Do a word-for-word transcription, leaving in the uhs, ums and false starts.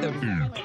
them.